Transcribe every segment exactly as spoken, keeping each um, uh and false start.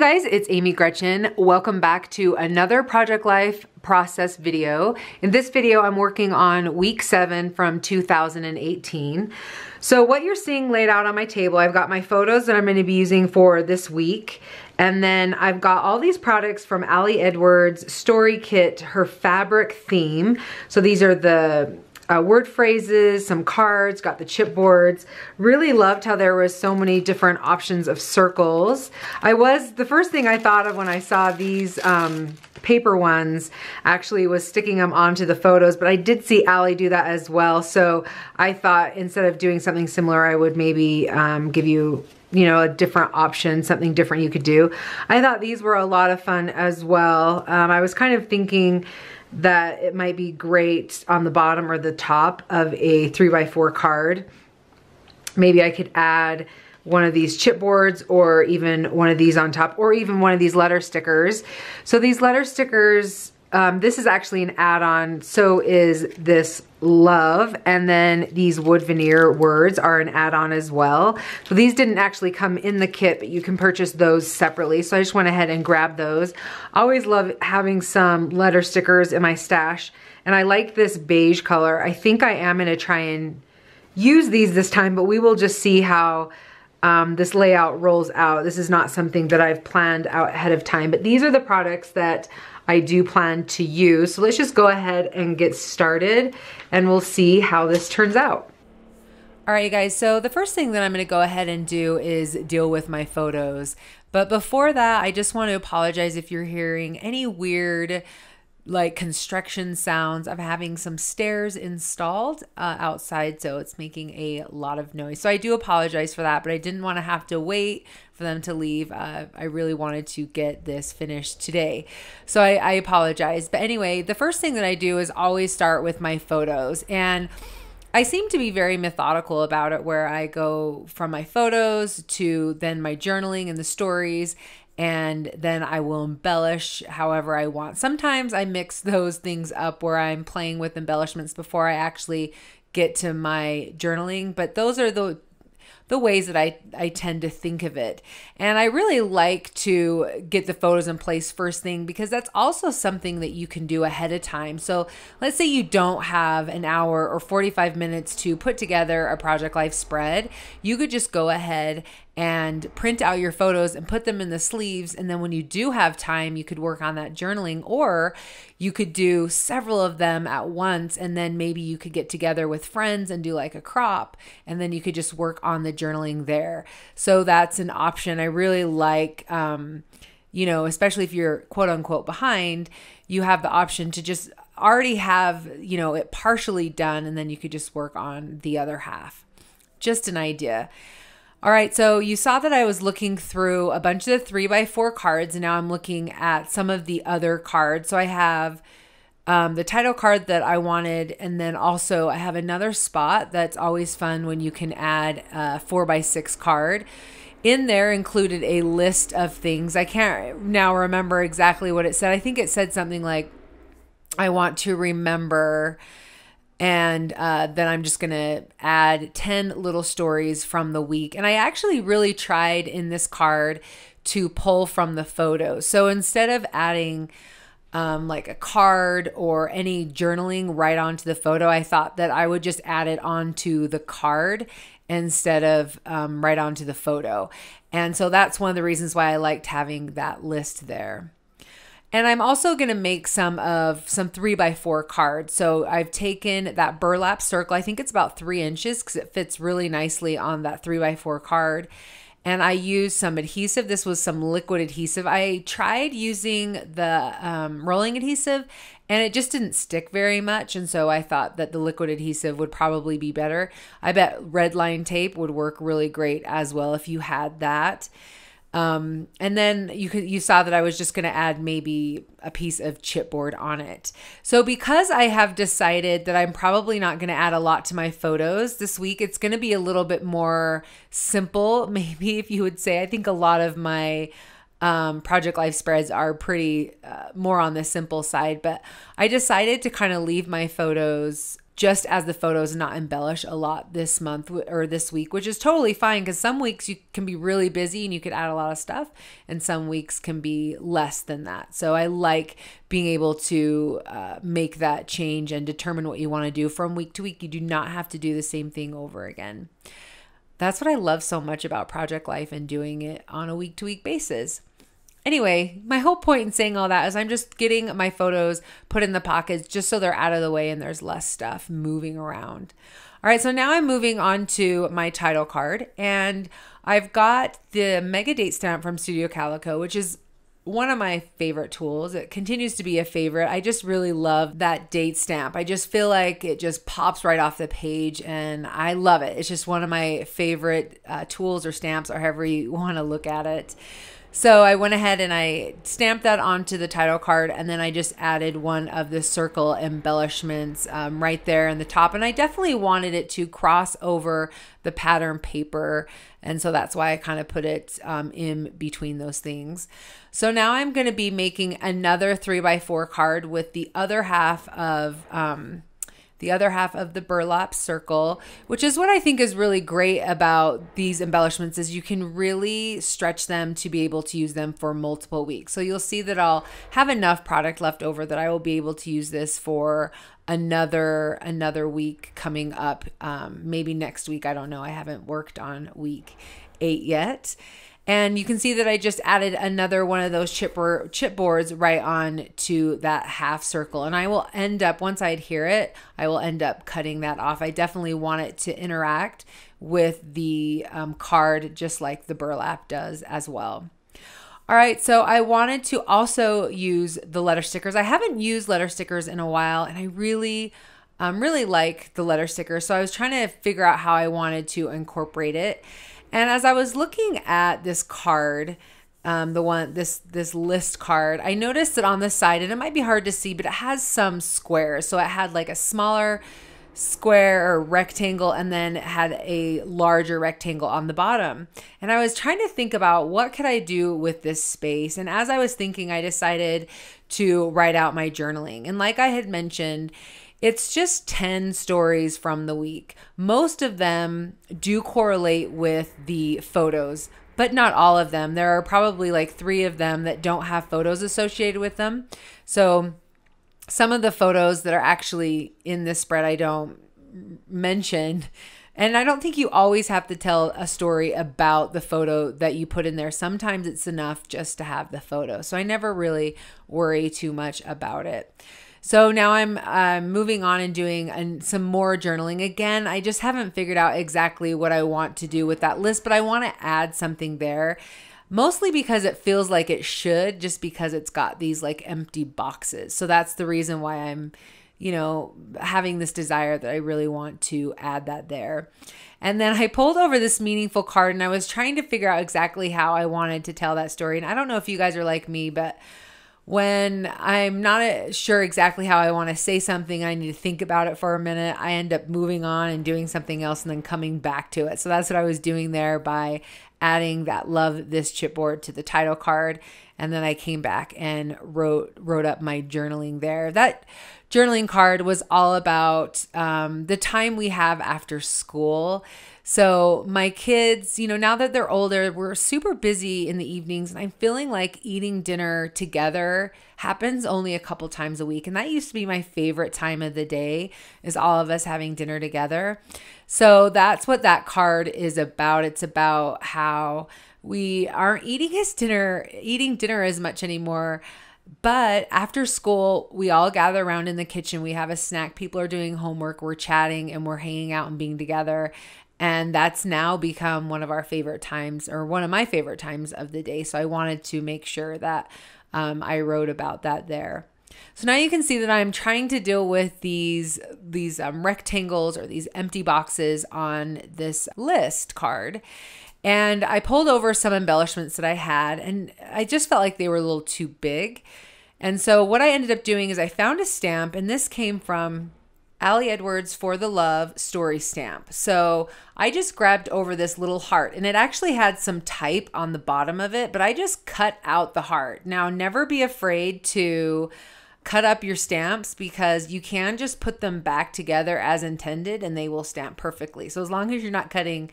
guys, it's Amy Gretchen. Welcome back to another Project Life process video. In this video, I'm working on week seven from two thousand eighteen. So what you're seeing laid out on my table, I've got my photos that I'm gonna be using for this week. And then I've got all these products from Ali Edwards, Story Kit, her fabric theme. So these are the Uh, word phrases, some cards, got the chipboards. Really loved how there was so many different options of circles. I was, the first thing I thought of when I saw these um, paper ones actually was sticking them onto the photos, but I did see Ali do that as well. So I thought instead of doing something similar, I would maybe um, give you you know, a different option, something different you could do. I thought these were a lot of fun as well. Um, I was kind of thinking that it might be great on the bottom or the top of a three by four card. Maybe I could add one of these chipboards or even one of these on top or even one of these letter stickers. So these letter stickers, um, this is actually an add-on. So is this love, and then these wood veneer words are an add-on as well. So these didn't actually come in the kit, but you can purchase those separately. So I just went ahead and grabbed those. I always love having some letter stickers in my stash, and I like this beige color. I think I am gonna try and use these this time, but we will just see how um, this layout rolls out. This is not something that I've planned out ahead of time, but these are the products that I do plan to use. So let's just go ahead and get started and we'll see how this turns out. All right, you guys, so the first thing that I'm gonna go ahead and do is deal with my photos. But before that, I just want to apologize if you're hearing any weird like construction sounds. I'm having some stairs installed uh, outside, so it's making a lot of noise. So I do apologize for that, but I didn't want to have to wait for them to leave. Uh, I really wanted to get this finished today. So I, I apologize. But anyway, the first thing that I do is always start with my photos. And I seem to be very methodical about it, where I go from my photos to then my journaling and the stories, and then I will embellish however I want. Sometimes I mix those things up where I'm playing with embellishments before I actually get to my journaling, but those are the the ways that I, I tend to think of it. And I really like to get the photos in place first thing, because that's also something that you can do ahead of time. So let's say you don't have an hour or forty-five minutes to put together a Project Life spread. You could just go ahead and print out your photos and put them in the sleeves. And then when you do have time, you could work on that journaling, or you could do several of them at once. And then maybe you could get together with friends and do like a crop, and then you could just work on the journaling there. So that's an option. I really like, um, you know, especially if you're quote unquote behind, you have the option to just already have, you know, it partially done. And then you could just work on the other half. Just an idea. All right, so you saw that I was looking through a bunch of the three by four cards, and now I'm looking at some of the other cards. So I have um, the title card that I wanted, and then also I have another spot that's always fun when you can add a four by six card. In there included a list of things. I can't now remember exactly what it said. I think it said something like, I want to remember, and uh, then I'm just gonna add ten little stories from the week. And I actually really tried in this card to pull from the photos. So instead of adding um, like a card or any journaling right onto the photo, I thought that I would just add it onto the card instead of um, right onto the photo. And so that's one of the reasons why I liked having that list there. And I'm also gonna make some of some three by four cards. So I've taken that burlap circle, I think it's about three inches because it fits really nicely on that three by four card. And I used some adhesive. This was some liquid adhesive. I tried using the um, rolling adhesive and it just didn't stick very much. And so I thought that the liquid adhesive would probably be better. I bet red line tape would work really great as well if you had that. Um, and then you could, you saw that I was just going to add maybe a piece of chipboard on it. So because I have decided that I'm probably not going to add a lot to my photos this week, it's going to be a little bit more simple. Maybe if you would say, I think a lot of my, um, Project Life spreads are pretty, uh, more on the simple side, but I decided to kind of leave my photos just as the photos, not embellish a lot this month or this week, which is totally fine because some weeks you can be really busy and you could add a lot of stuff, and some weeks can be less than that. So I like being able to uh, make that change and determine what you want to do from week to week. You do not have to do the same thing over again. That's what I love so much about Project Life and doing it on a week to week basis. Anyway, my whole point in saying all that is I'm just getting my photos put in the pockets just so they're out of the way and there's less stuff moving around. All right, so now I'm moving on to my title card, and I've got the Mega Date Stamp from Studio Calico, which is one of my favorite tools. It continues to be a favorite. I just really love that date stamp. I just feel like it just pops right off the page and I love it. It's just one of my favorite uh, tools or stamps, or however you want to look at it. So I went ahead and I stamped that onto the title card, and then I just added one of the circle embellishments um, right there in the top. And I definitely wanted it to cross over the pattern paper, and so that's why I kind of put it um, in between those things. So now I'm going to be making another three by four card with the other half of um, the other half of the burlap circle, which is what I think is really great about these embellishments is you can really stretch them to be able to use them for multiple weeks. So you'll see that I'll have enough product left over that I will be able to use this for another another week coming up, um, maybe next week. I don't know. I haven't worked on week eight yet. And you can see that I just added another one of those chipper chipboards right on to that half circle. And I will end up, once I adhere it, I will end up cutting that off. I definitely want it to interact with the um, card just like the burlap does as well. All right, so I wanted to also use the letter stickers. I haven't used letter stickers in a while, and I really... Um, really like the letter sticker. So I was trying to figure out how I wanted to incorporate it. And as I was looking at this card, um, the one, this, this list card, I noticed that on the side, and it might be hard to see, but it has some squares. So it had like a smaller square or rectangle, and then it had a larger rectangle on the bottom. And I was trying to think about what could I do with this space. And as I was thinking, I decided to write out my journaling. And like I had mentioned, it's just ten stories from the week. Most of them do correlate with the photos, but not all of them. There are probably like three of them that don't have photos associated with them. So some of the photos that are actually in this spread I don't mention. And I don't think you always have to tell a story about the photo that you put in there. Sometimes it's enough just to have the photo. So I never really worry too much about it. So now I'm uh, moving on and doing an, some more journaling. Again, I just haven't figured out exactly what I want to do with that list, but I want to add something there, mostly because it feels like it should, just because it's got these like empty boxes. So that's the reason why I'm, you know, having this desire that I really want to add that there. And then I pulled over this meaningful card, and I was trying to figure out exactly how I wanted to tell that story. And I don't know if you guys are like me, but when I'm not sure exactly how I want to say something, I need to think about it for a minute, I end up moving on and doing something else and then coming back to it. So that's what I was doing there by adding that love this chipboard to the title card. And then I came back and wrote, wrote up my journaling there. That journaling card was all about um, the time we have after school. So my kids, you know, now that they're older, we're super busy in the evenings, and I'm feeling like eating dinner together happens only a couple times a week. And that used to be my favorite time of the day, is all of us having dinner together. So that's what that card is about. It's about how we aren't eating as dinner, eating dinner as much anymore. But after school, we all gather around in the kitchen. We have a snack. People are doing homework. We're chatting and we're hanging out and being together. And that's now become one of our favorite times, or one of my favorite times of the day. So I wanted to make sure that um, I wrote about that there. So now you can see that I'm trying to deal with these, these um, rectangles or these empty boxes on this list card. And I pulled over some embellishments that I had, and I just felt like they were a little too big. And so what I ended up doing is I found a stamp, and this came from Ali Edwards For the Love Story Stamp. So I just grabbed over this little heart, and it actually had some type on the bottom of it, but I just cut out the heart. Now, never be afraid to cut up your stamps, because you can just put them back together as intended and they will stamp perfectly. So as long as you're not cutting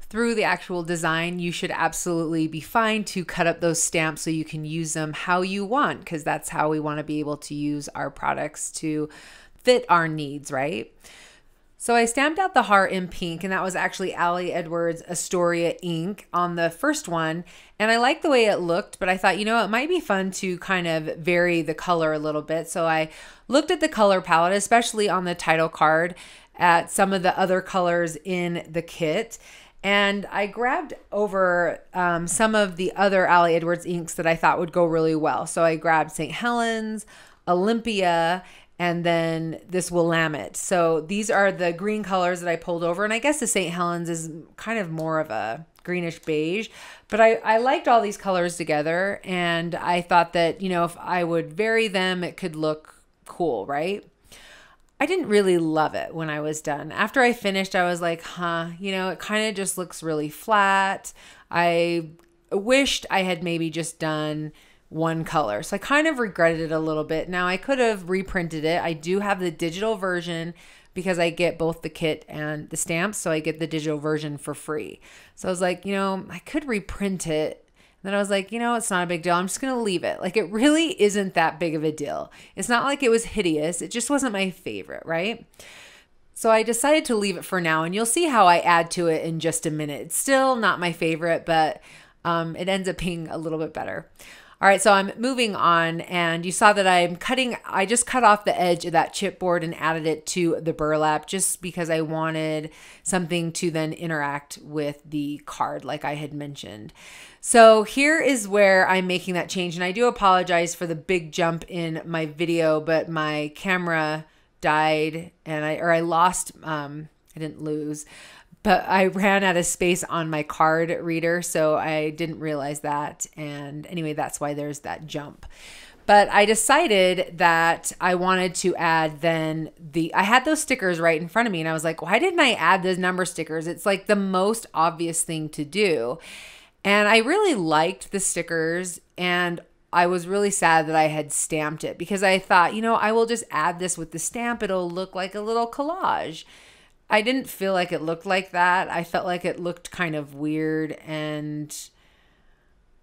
through the actual design, you should absolutely be fine to cut up those stamps so you can use them how you want, because that's how we want to be able to use our products to fit our needs, right? So I stamped out the heart in pink, and that was actually Ali Edwards Astoria Ink on the first one. And I liked the way it looked, but I thought, you know, it might be fun to kind of vary the color a little bit. So I looked at the color palette, especially on the title card, at some of the other colors in the kit. And I grabbed over um, some of the other Ali Edwards inks that I thought would go really well. So I grabbed Saint Helens, Olympia, and then this Willamette. So these are the green colors that I pulled over. And I guess the Saint Helens is kind of more of a greenish beige, but I, I liked all these colors together. And I thought that, you know, if I would vary them, it could look cool, right? I didn't really love it when I was done. After I finished, I was like, huh, you know, it kind of just looks really flat. I wished I had maybe just done one color. So I kind of regretted it a little bit. Now I could have reprinted it. I do have the digital version because I get both the kit and the stamps. So I get the digital version for free. So I was like, you know, I could reprint it. And then I was like, you know, it's not a big deal. I'm just going to leave it. Like, it really isn't that big of a deal. It's not like it was hideous. It just wasn't my favorite, right? So I decided to leave it for now, and you'll see how I add to it in just a minute. It's still not my favorite, but um, it ends up being a little bit better. All right, so I'm moving on, and you saw that I'm cutting, I just cut off the edge of that chipboard and added it to the burlap just because I wanted something to then interact with the card like I had mentioned. So here is where I'm making that change, and I do apologize for the big jump in my video, but my camera died, and I, or I lost, um, I didn't lose, but I ran out of space on my card reader, so I didn't realize that. And anyway, that's why there's that jump. But I decided that I wanted to add then the, I had those stickers right in front of me, and I was like, why didn't I add those number stickers? It's like the most obvious thing to do. And I really liked the stickers, and I was really sad that I had stamped it, because I thought, you know, I will just add this with the stamp. It'll look like a little collage. I didn't feel like it looked like that. I felt like it looked kind of weird, and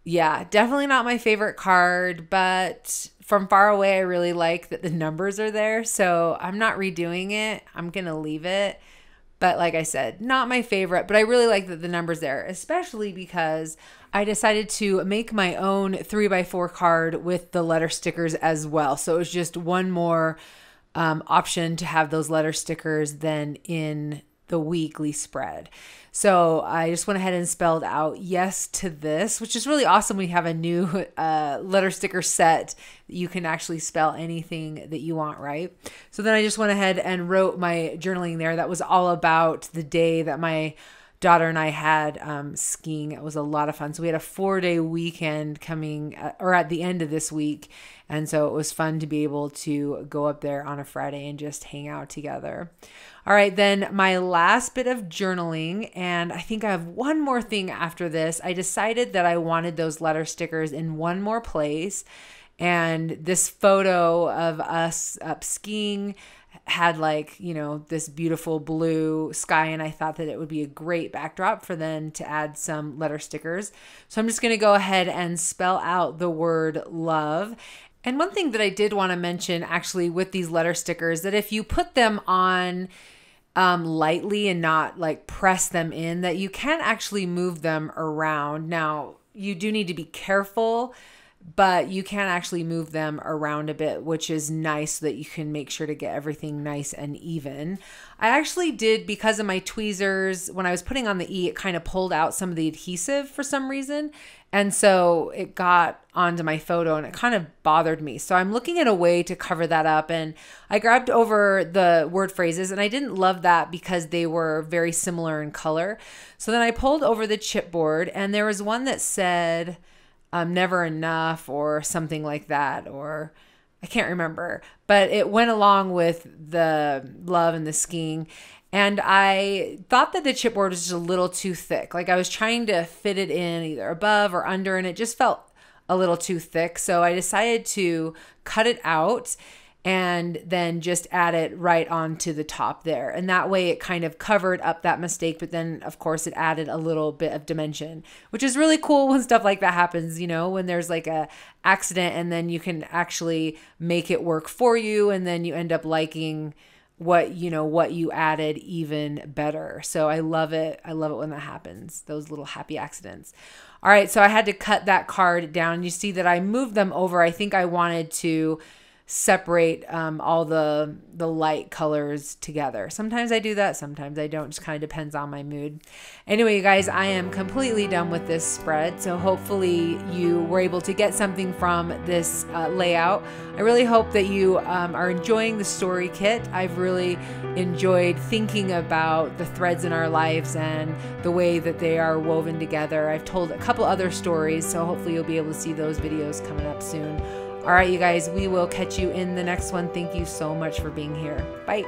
yeah, definitely not my favorite card, but from far away, I really like that the numbers are there. So I'm not redoing it. I'm going to leave it. But like I said, not my favorite, but I really like that the numbers there, especially because I decided to make my own three by four card with the letter stickers as well. So it was just one more Um, option to have those letter stickers than in the weekly spread. So I just went ahead and spelled out yes to this, which is really awesome. We have a new uh, letter sticker set. You can actually spell anything that you want, right? So then I just went ahead and wrote my journaling there. That was all about the day that my daughter and I had um, skiing. It was a lot of fun. So we had a four day weekend coming uh, or at the end of this week. And so it was fun to be able to go up there on a Friday and just hang out together. All right, then my last bit of journaling, and I think I have one more thing after this. I decided that I wanted those letter stickers in one more place. And this photo of us up skiing had, like, you know, this beautiful blue sky, and I thought that it would be a great backdrop for then to add some letter stickers. So I'm just going to go ahead and spell out the word love. And one thing that I did want to mention actually with these letter stickers, that if you put them on um, lightly and not like press them in, that you can actually move them around. Now you do need to be careful, but you can actually move them around a bit, which is nice so that you can make sure to get everything nice and even. I actually did, because of my tweezers, when I was putting on the E, it kind of pulled out some of the adhesive for some reason. And so it got onto my photo and it kind of bothered me. So I'm looking at a way to cover that up. And I grabbed over the word phrases, and I didn't love that because they were very similar in color. So then I pulled over the chipboard, and there was one that said, Um, never enough or something like that, or I can't remember, but it went along with the love and the skiing. And I thought that the chipboard was just a little too thick. Like, I was trying to fit it in either above or under, and it just felt a little too thick. So I decided to cut it out and then just add it right onto the top there. And that way it kind of covered up that mistake, but then of course it added a little bit of dimension, which is really cool when stuff like that happens, you know, when there's like a accident and then you can actually make it work for you, and then you end up liking what, you know, what you added even better. So I love it. I love it when that happens, those little happy accidents. All right, so I had to cut that card down. You see that I moved them over. I think I wanted to separate um, all the, the light colors together. Sometimes I do that, sometimes I don't. It just kind of depends on my mood. Anyway, you guys, I am completely done with this spread, so hopefully you were able to get something from this uh, layout. I really hope that you um, are enjoying the story kit. I've really enjoyed thinking about the threads in our lives and the way that they are woven together. I've told a couple other stories, so hopefully you'll be able to see those videos coming up soon. All right, you guys, we will catch you in the next one. Thank you so much for being here. Bye.